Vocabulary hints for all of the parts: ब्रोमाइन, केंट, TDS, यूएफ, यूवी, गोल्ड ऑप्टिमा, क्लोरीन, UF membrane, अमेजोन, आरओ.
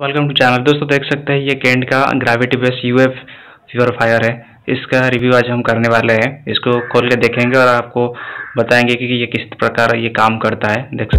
Welcome to channel. दोस्तों देख सकते हैं ये केंट का ग्रेविटी बेस्ड यूएफ प्योरीफायर है, इसका रिव्यू आज हम करने वाले हैं। इसको खोल के देखेंगे और आपको बताएंगे कि ये किस प्रकार ये काम करता है। देख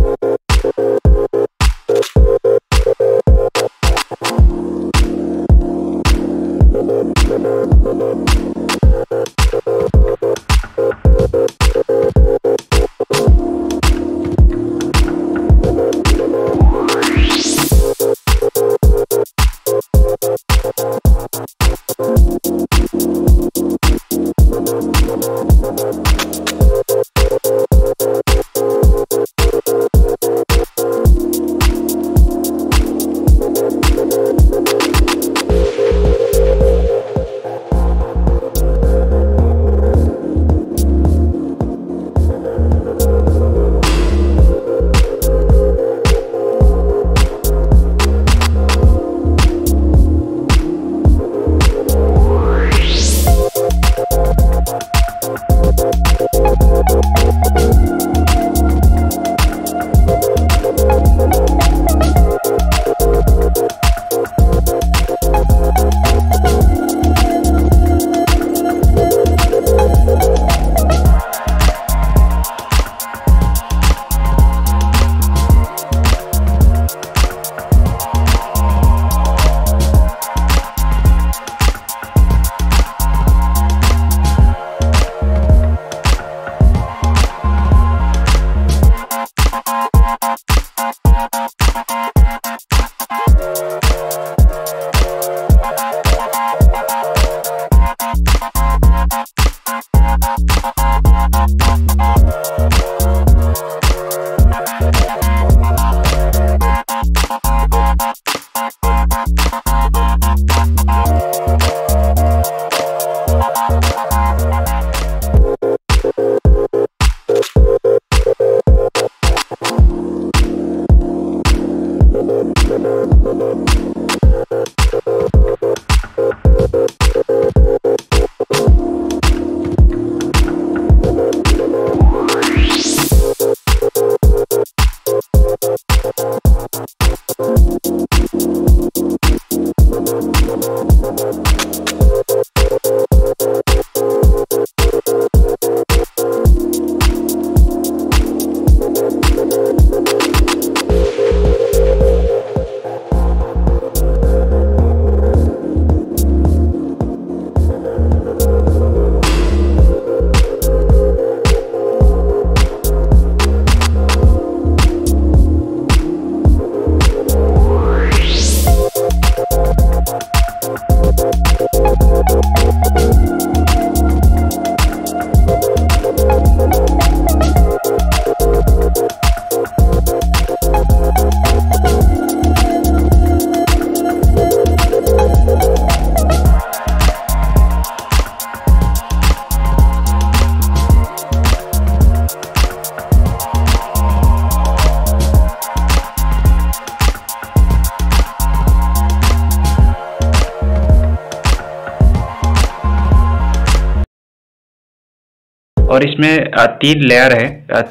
और इसमें तीन लेयर है,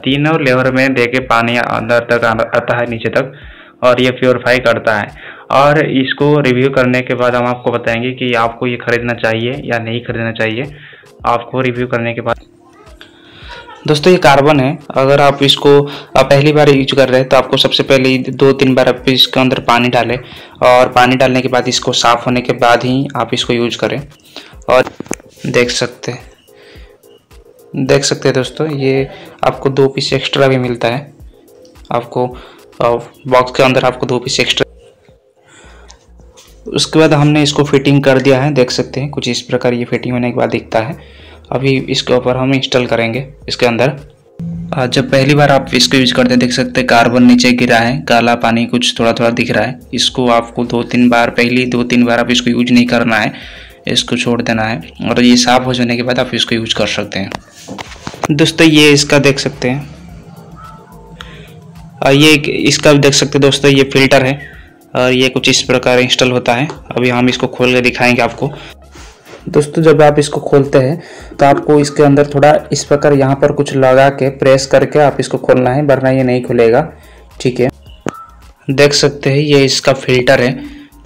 तीनों लेयर में देके पानी अंदर तक आता है, नीचे तक, और ये प्योरीफाई करता है। और इसको रिव्यू करने के बाद हम आपको बताएंगे कि आपको ये खरीदना चाहिए या नहीं खरीदना चाहिए। आपको रिव्यू करने के बाद दोस्तों ये कार्बन है, अगर आप इसको पहली बार यूज कर रहे हैं तो आपको सबसे पहले 2-3 बार आप इसके अंदर पानी डालें और पानी डालने के बाद इसको साफ होने के बाद ही आप इसको यूज करें। और देख सकते हैं दोस्तों ये आपको 2 पीस एक्स्ट्रा भी मिलता है, आपको बॉक्स के अंदर आपको 2 पीस एक्स्ट्रा। उसके बाद हमने इसको फिटिंग कर दिया है, देख सकते हैं कुछ इस प्रकार ये फिटिंग होने के बाद दिखता है। अभी इसके ऊपर हम इंस्टॉल करेंगे इसके अंदर। जब पहली बार आप इसको यूज करते हैं देख सकते हैं कार्बन नीचे गिरा है, काला पानी कुछ थोड़ा थोड़ा दिख रहा है। इसको आपको 2-3 बार, पहली 2-3 बार आप इसको यूज नहीं करना है, इसको छोड़ देना है और ये साफ हो जाने के बाद आप इसको यूज कर सकते हैं। दोस्तों ये इसका देख सकते हैं, ये इसका देख सकते हैं दोस्तों ये फिल्टर है और ये कुछ इस प्रकार इंस्टॉल होता है। अभी हम इसको खोल के दिखाएंगे आपको। दोस्तों जब आप इसको खोलते हैं तो आपको इसके अंदर थोड़ा इस प्रकार यहाँ पर कुछ लगा के प्रेस करके आप इसको खोलना है, वरना ये नहीं खुलेगा। ठीक है, देख सकते हैं ये इसका फिल्टर है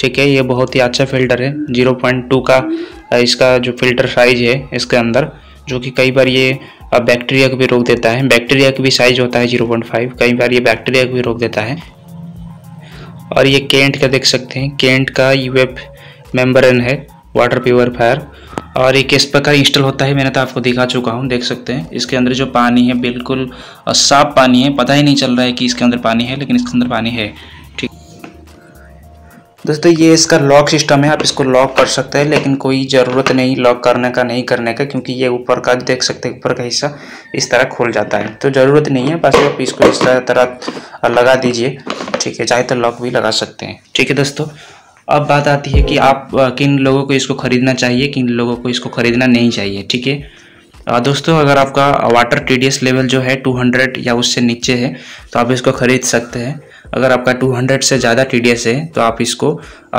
ठीक है, ये बहुत ही अच्छा फ़िल्टर है। 0.2 का इसका जो फ़िल्टर साइज़ है इसके अंदर, जो कि कई बार ये बैक्टीरिया को भी रोक देता है। बैक्टीरिया का भी साइज़ होता है 0.5, कई बार ये बैक्टीरिया को भी रोक देता है। और ये केंट का देख सकते हैं, केंट का यूएफ मेम्ब्रेन है वाटर प्योरीफायर, और ये किस प्रकार इंस्टॉल होता है मैंने तो आपको दिखा चुका हूँ। देख सकते हैं इसके अंदर जो पानी है बिल्कुल साफ पानी है, पता ही नहीं चल रहा है कि इसके अंदर पानी है, लेकिन इसके अंदर पानी है। ठीक दोस्तों, ये इसका लॉक सिस्टम है, आप इसको लॉक कर सकते हैं, लेकिन कोई ज़रूरत नहीं लॉक करने का क्योंकि ये ऊपर का देख सकते हैं, ऊपर का हिस्सा इस तरह खोल जाता है, तो ज़रूरत नहीं है। बस आप इसको इस तरह लगा दीजिए, ठीक है, चाहे तो लॉक भी लगा सकते हैं। ठीक है दोस्तों, अब बात आती है कि आप किन लोगों को इसको ख़रीदना चाहिए, किन लोगों को इसको ख़रीदना नहीं चाहिए। ठीक है दोस्तों, अगर आपका वाटर टीडीएस लेवल जो है 200 या उससे नीचे है तो आप इसको ख़रीद सकते हैं। अगर आपका 200 से ज़्यादा टीडीएस है तो आप इसको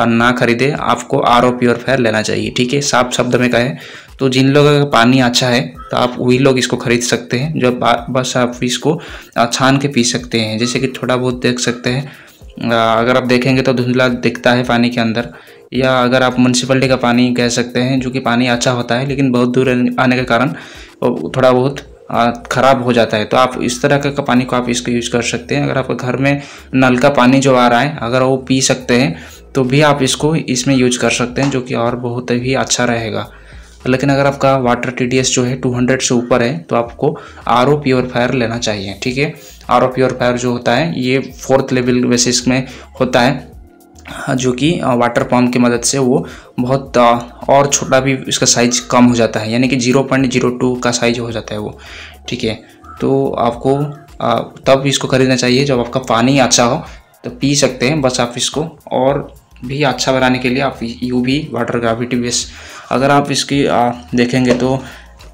ना ख़रीदें, आपको आरओ प्योरीफायर लेना चाहिए। ठीक है, साफ शब्द में कहें तो जिन लोगों का पानी अच्छा है तो आप वही लोग इसको खरीद सकते हैं, जो बस आप इसको छान के पी सकते हैं। जैसे कि थोड़ा बहुत देख सकते हैं, अगर आप देखेंगे तो धुंधला दिखता है पानी के अंदर, या अगर आप म्यूनसिपलिटी का पानी कह सकते हैं, जो कि पानी अच्छा होता है लेकिन बहुत दूर आने के कारण थोड़ा बहुत ख़राब हो जाता है, तो आप इस तरह का पानी को आप इसको यूज़ कर सकते हैं। अगर आपके घर में नल का पानी जो आ रहा है अगर वो पी सकते हैं तो भी आप इसको इसमें यूज कर सकते हैं, जो कि और बहुत ही अच्छा रहेगा। लेकिन अगर आपका वाटर टीडीएस जो है 200 से ऊपर है तो आपको आरओ प्योरीफायर लेना चाहिए। ठीक है, आरओ प्योरीफायर जो होता है ये 4th लेवल बेसिस में होता है, जो कि वाटर पम्प की मदद से वो बहुत और छोटा भी इसका साइज कम हो जाता है, यानी कि 0.02 का साइज हो जाता है वो। ठीक है, तो आपको तब इसको खरीदना चाहिए जब आपका पानी अच्छा हो, तो पी सकते हैं। बस आप इसको और भी अच्छा बनाने के लिए आप यूवी वाटर ग्रेविटी बेस, अगर आप इसकी देखेंगे तो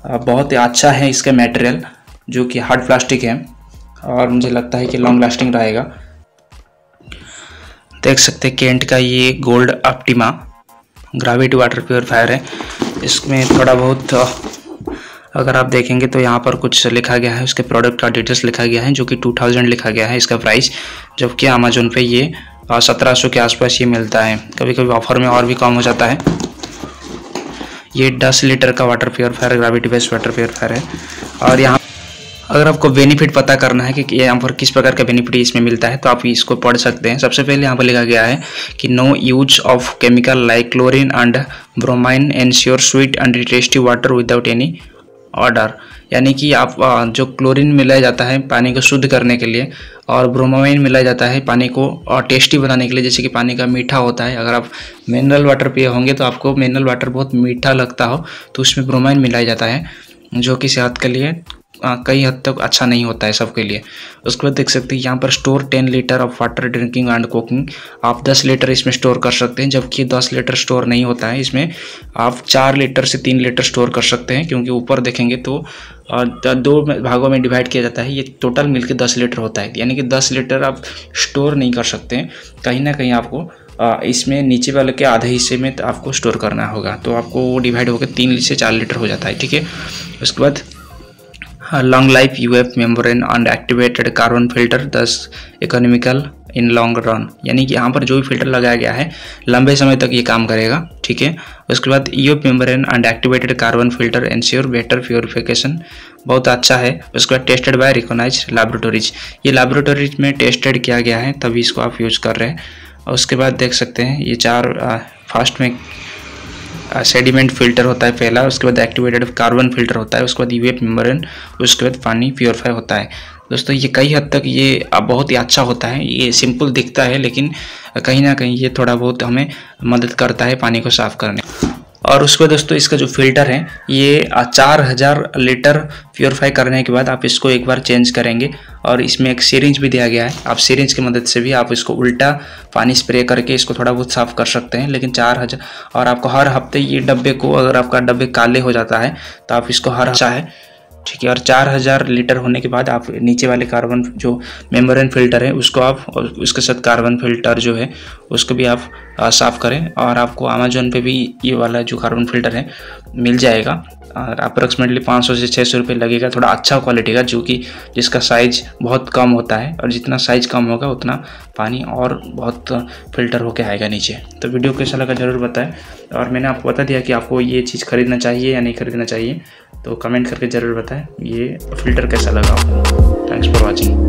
बहुत ही अच्छा है इसका मटेरियल, जो कि हार्ड प्लास्टिक है और मुझे लगता है कि लॉन्ग लास्टिंग रहेगा। देख सकते हैं केंट का ये गोल्ड ऑप्टिमा gravity water purifier है। इसमें थोड़ा बहुत अगर आप देखेंगे तो यहाँ पर कुछ लिखा गया है, उसके प्रोडक्ट का डिटेल्स लिखा गया है, जो कि 2000 लिखा गया है इसका प्राइस, जबकि अमेजोन पे ये 1700 के आसपास ये मिलता है, कभी कभी ऑफर में और भी कम हो जाता है। ये 10 लीटर का water purifier gravity based water purifier है। और यहाँ अगर आपको बेनिफिट पता करना है कि यहाँ पर किस प्रकार का बेनिफिट इसमें मिलता है तो आप इसको पढ़ सकते हैं। सबसे पहले यहाँ पर लिखा गया है कि no use of chemical like क्लोरीन and ब्रोमाइन ensure sweet and tasty water without any odour, यानी कि आप जो क्लोरीन मिलाया जाता है पानी को शुद्ध करने के लिए और ब्रोमाइन मिलाया जाता है पानी को और टेस्टी बनाने के लिए, जैसे कि पानी का मीठा होता है। अगर आप मिनरल वाटर पिए होंगे तो आपको मिनरल वाटर बहुत मीठा लगता हो, तो उसमें ब्रोमाइन मिलाया जाता है, जो कि सेहत के लिए कई हद तक अच्छा नहीं होता है सबके लिए। उसके बाद देख सकते हैं यहाँ पर store 10 litre of water drinking and cooking, आप 10 लीटर इसमें स्टोर कर सकते हैं, जबकि 10 लीटर स्टोर नहीं होता है, इसमें आप 4 लीटर से 3 लीटर स्टोर कर सकते हैं, क्योंकि ऊपर देखेंगे तो 2 भागों में डिवाइड किया जाता है। ये टोटल मिलकर 10 लीटर होता है, यानी कि 10 लीटर आप स्टोर नहीं कर सकते हैं, कहीं ना कहीं आपको इसमें नीचे वाले के आधे हिस्से में तो आपको स्टोर करना होगा, तो आपको वो डिवाइड होकर 3 से 4 लीटर हो जाता है। ठीक है, उसके बाद long life यूएफ membrane and activated carbon filter 10 economical in long run, यानी कि यहाँ पर जो भी फिल्टर लगाया गया है लंबे समय तक ये काम करेगा। ठीक है, उसके बाद यूएफ membrane and activated carbon filter ensure better purification, बहुत अच्छा है। उसके बाद टेस्टेड बाय रिकॉग्नाइज्ड लैबोरेटरीज, ये लैबोरेटरीज में टेस्टेड किया गया है तभी इसको आप यूज़ कर रहे हैं। और उसके बाद देख सकते हैं ये 4 फास्ट में सेडिमेंट फिल्टर होता है पहला, उसके बाद एक्टिवेटेड कार्बन फिल्टर होता है, उसके बाद यूएफ मेम्ब्रेन, उसके बाद पानी प्योरीफाई होता है। दोस्तों ये कई हद तक ये बहुत ही अच्छा होता है, ये सिंपल दिखता है लेकिन कहीं ना कहीं ये थोड़ा बहुत हमें मदद करता है पानी को साफ करने। और उसके बाद दोस्तों इसका जो फिल्टर है ये 4000 लीटर प्योरीफाई करने के बाद आप इसको एक बार चेंज करेंगे, और इसमें एक सिरिंज भी दिया गया है, आप सिरिंज की मदद से भी आप इसको उल्टा पानी स्प्रे करके इसको थोड़ा बहुत साफ़ कर सकते हैं। लेकिन 4000, और आपको हर हफ्ते ये डब्बे को, अगर आपका डब्बे काले हो जाता है तो आप इसको हर हफ्ता है। ठीक है, और 4000 लीटर होने के बाद आप नीचे वाले कार्बन जो मेम्ब्रेन फिल्टर है उसको आप, उसके साथ कार्बन फिल्टर जो है उसको भी आप साफ़ करें और आपको अमेजोन पे भी ये वाला जो कार्बन फिल्टर है मिल जाएगा। अप्रोक्सीमेटली 500 से 600 रुपये लगेगा, थोड़ा अच्छा क्वालिटी का जो कि जिसका साइज़ बहुत कम होता है और जितना साइज़ कम होगा उतना पानी और बहुत फिल्टर होके आएगा नीचे। तो वीडियो कैसा लगा ज़रूर बताएं, और मैंने आपको बता दिया कि आपको ये चीज़ खरीदना चाहिए या नहीं खरीदना चाहिए, तो कमेंट करके ज़रूर बताएं ये फ़िल्टर कैसा लगा आपको। Thanks for watching.